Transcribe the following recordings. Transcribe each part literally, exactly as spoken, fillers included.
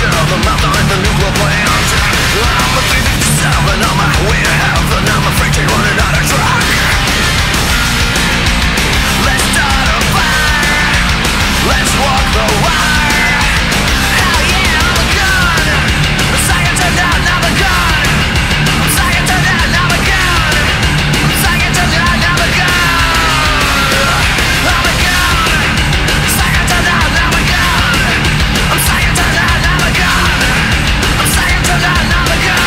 Destruction of the mother and the nuclear plant. I'm a three fifty-seven on my way to heaven. I'm a freight train running out of track. Let's start a fire. Let's walk the wire. Hell yeah, I'm a gun. I'm psyching to down, I'm a gun. I'm psyching to down, I'm a gun. I'm psyching to down, I'm a gun. I'm a gun. Psyching to down, I'm a gun. I'm psyching to down, I'm a gun. I'm psyching to down, I'm a gun.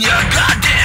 your goddamn